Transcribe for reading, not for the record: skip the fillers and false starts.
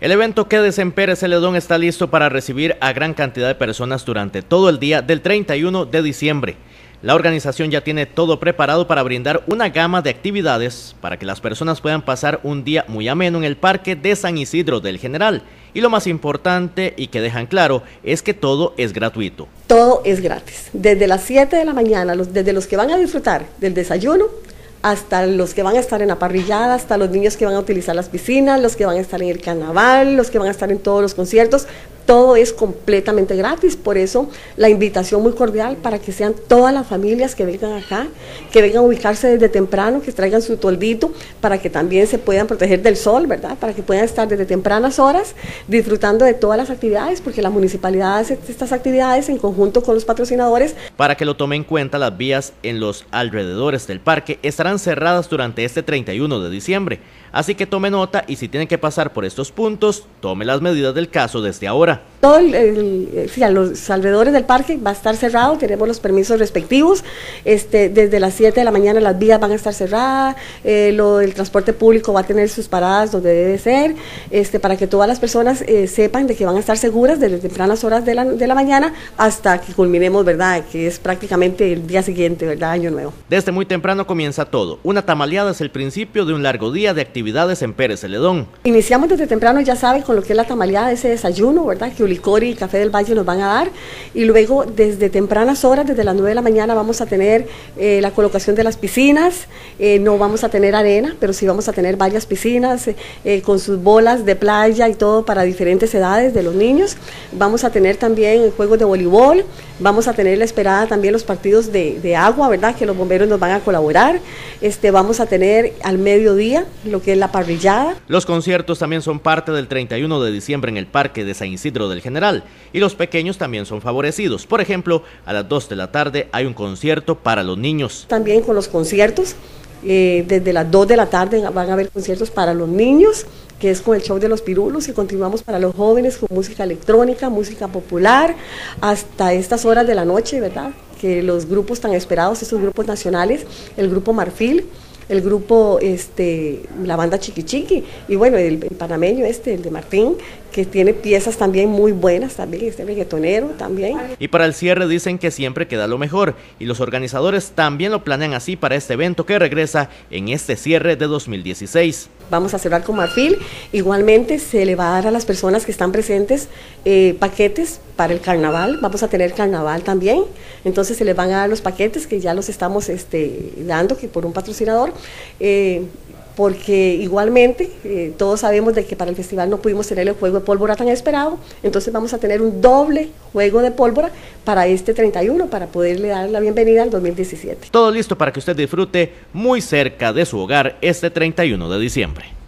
El evento Quédese en Pérez Zeledón está listo para recibir a gran cantidad de personas durante todo el día del 31 de diciembre. La organización ya tiene todo preparado para brindar una gama de actividades para que las personas puedan pasar un día muy ameno en el Parque de San Isidro del General. Y lo más importante y que dejan claro es que todo es gratuito. Todo es gratis. Desde las 7 de la mañana, desde los que van a disfrutar del desayuno, hasta los que van a estar en la parrillada, hasta los niños que van a utilizar las piscinas, los que van a estar en el carnaval, los que van a estar en todos los conciertos, todo es completamente gratis. Por eso la invitación muy cordial para que sean todas las familias que vengan acá, que vengan a ubicarse desde temprano, que traigan su toldito para que también se puedan proteger del sol, ¿verdad? Para que puedan estar desde tempranas horas disfrutando de todas las actividades, porque la municipalidad hace estas actividades en conjunto con los patrocinadores. Para que lo tomen en cuenta, las vías en los alrededores del parque estarán cerradas durante este 31 de diciembre, así que tome nota y si tienen que pasar por estos puntos, tome las medidas del caso desde ahora. Todo los alrededores del parque va a estar cerrado, tenemos los permisos respectivos, desde las 7 de la mañana las vías van a estar cerradas, el transporte público va a tener sus paradas donde debe ser, para que todas las personas sepan de que van a estar seguras desde tempranas horas de la mañana hasta que culminemos, ¿verdad?, que es prácticamente el día siguiente, ¿verdad?, Año Nuevo. Desde muy temprano comienza todo. Una tamaleada es el principio de un largo día de actividades en Pérez Zeledón. Iniciamos desde temprano, ya saben, con lo que es la tamaleada, ese desayuno, ¿verdad?, que licor y café del valle nos van a dar. Y luego, desde tempranas horas, desde las 9 de la mañana, vamos a tener la colocación de las piscinas. No vamos a tener arena, pero sí vamos a tener varias piscinas con sus bolas de playa y todo para diferentes edades de los niños. Vamos a tener también juegos de voleibol. Vamos a tener la esperada también los partidos de agua, ¿verdad?, que los bomberos nos van a colaborar. Vamos a tener al mediodía lo que es la parrillada. Los conciertos también son parte del 31 de diciembre en el Parque de San Isidro del General y los pequeños también son favorecidos. Por ejemplo, a las 2 de la tarde hay un concierto para los niños. También con los conciertos, desde las 2 de la tarde van a haber conciertos para los niños, que es con el show de los pirulos, y continuamos para los jóvenes con música electrónica, música popular, hasta estas horas de la noche, ¿verdad?, que los grupos tan esperados, estos grupos nacionales, el grupo Marfil, el grupo, la banda Chiquichiqui, y bueno, el panameño el de Martín, que tiene piezas también muy buenas, también reggaetonero también. Y para el cierre dicen que siempre queda lo mejor, y los organizadores también lo planean así para este evento que regresa en este cierre de 2016. Vamos a cerrar con Marfil, igualmente se le va a dar a las personas que están presentes paquetes para el carnaval, vamos a tener carnaval también, entonces se les van a dar los paquetes que ya los estamos dando, que por un patrocinador, porque igualmente todos sabemos de que para el festival no pudimos tener el juego de pólvora tan esperado, entonces vamos a tener un doble juego de pólvora para este 31, para poderle dar la bienvenida al 2017. Todo listo para que usted disfrute muy cerca de su hogar este 31 de diciembre.